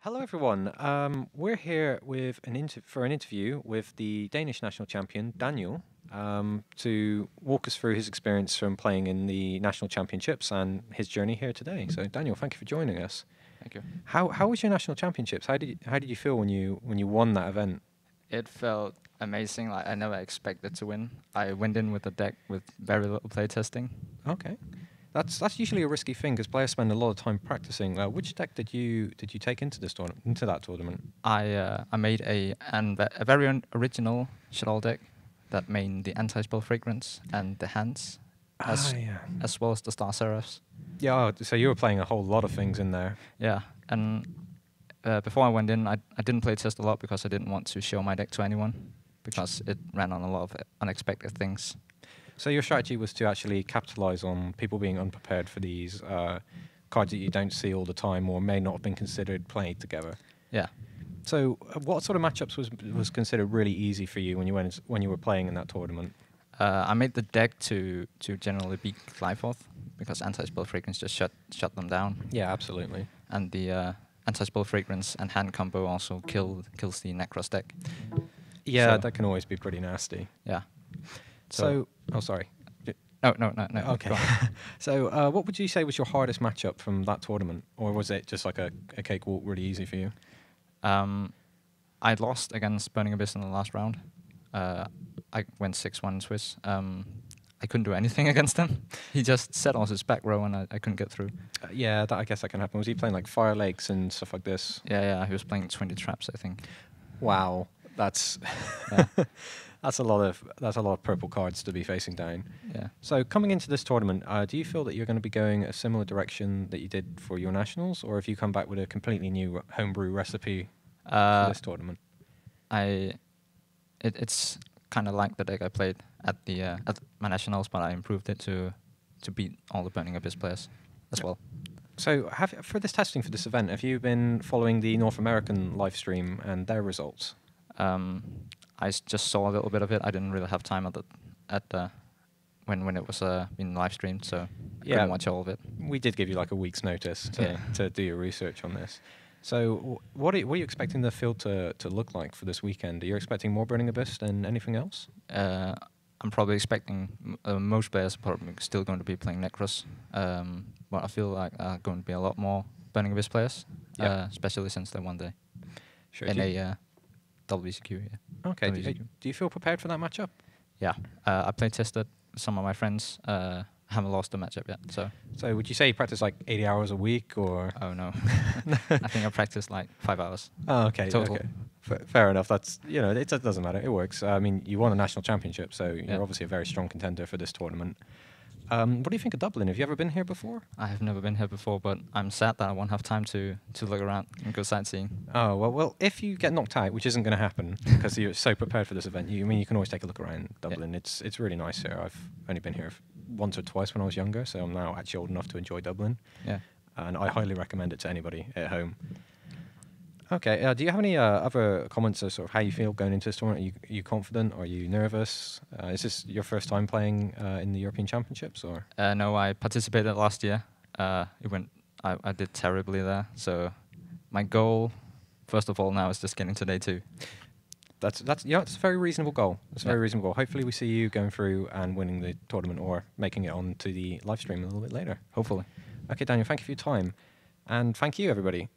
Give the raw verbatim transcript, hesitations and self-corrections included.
Hello everyone, um, we're here with an inter for an interview with the Danish national champion, Daniel, um, to walk us through his experience from playing in the national championships and his journey here today. So Daniel, thank you for joining us. Thank you. How, how was your national championships? How did you, how did you feel when you, when you won that event? It felt amazing, like I never expected to win. I went in with a deck with very little playtesting. Okay. That's that's usually a risky thing because players spend a lot of time practicing. Uh, which deck did you did you take into this tournament? Into that tournament, I uh, I made a and a very original Shadal deck that made the Anti-Spell Fragrance and the hands, as ah, yeah. as well as the Star Seraphs. Yeah, so you were playing a whole lot of things in there. Yeah, and uh, before I went in, I I didn't play test a lot because I didn't want to show my deck to anyone because it ran on a lot of unexpected things. So your strategy was to actually capitalize on people being unprepared for these uh, cards that you don't see all the time or may not have been considered played together. Yeah. So uh, what sort of matchups was was considered really easy for you when you went when you were playing in that tournament? Uh, I made the deck to to generally beat Glyphoth because Anti-Spell Fragrance just shut shut them down. Yeah, absolutely. And the uh, Anti-Spell Fragrance and hand combo also killed kills the Necros deck. Yeah, so that can always be pretty nasty. Yeah. So, so, oh, sorry. No, no, no, no. Okay. So, uh, what would you say was your hardest matchup from that tournament, or was it just like a, a cakewalk, really easy for you? Um, I lost against Burning Abyss in the last round. Uh, I went six one Swiss. Um, I couldn't do anything against him. He just set on his back row, and I, I couldn't get through. Uh, yeah, that, I guess that can happen. Was he playing like Fire Lakes and stuff like this? Yeah, yeah. He was playing twenty traps, I think. Wow, that's. Yeah. That's a lot of that's a lot of purple cards to be facing down. Yeah. So coming into this tournament, uh, do you feel that you're going to be going a similar direction that you did for your nationals, or have you come back with a completely new homebrew recipe uh, for this tournament? I, it, it's kind of like the deck I played at the uh, at my nationals, but I improved it to to beat all the Burning Abyss players as well. So have for this testing for this event, have you been following the North American live stream and their results? Um. I just saw a little bit of it. I didn't really have time at the, at uh, when when it was uh, being live streamed, so I yeah, couldn't watch all of it. We did give you like a week's notice to yeah. to do your research on this. So what are, what are you expecting the field to to look like for this weekend? Are you expecting more Burning Abyss than anything else? Uh, I'm probably expecting uh, most players are probably still going to be playing Necros, um, but I feel like there are going to be a lot more Burning Abyss players, yep. uh, especially since they're one day sure, in a. Uh, W C Q, yeah. Okay, W C Q. Do, you, do you feel prepared for that matchup? Yeah, uh, I play tested some of my friends. Uh, haven't lost a matchup yet, so. So would you say you practice like eighty hours a week, or? Oh no, I think I practice like five hours. Oh, okay, total. Okay. F fair enough. That's you know it doesn't matter. It works. I mean, you won a national championship, so you're yep. obviously a very strong contender for this tournament. Um, what do you think of Dublin? Have you ever been here before? I have never been here before, but I'm sad that I won't have time to to look around and go sightseeing. Oh, well, well if you get knocked out, which isn't going to happen because you're so prepared for this event, you I mean you can always take a look around Dublin. Yeah. It's it's really nice here. I've only been here once or twice when I was younger, so I'm now actually old enough to enjoy Dublin. Yeah. And I highly recommend it to anybody at home. Okay, uh, do you have any uh, other comments on sort of how you feel going into this tournament? Are you, are you confident? Or are you nervous? Uh, is this your first time playing uh, in the European Championships? Or uh, no, I participated last year. Uh, it went. I, I did terribly there. So my goal, first of all, now is just getting to day two. That's that's yeah, it's a very reasonable goal. It's a yeah. very reasonable goal. Hopefully, we see you going through and winning the tournament or making it on to the live stream a little bit later. Hopefully. Okay, Daniel, thank you for your time, and thank you everybody.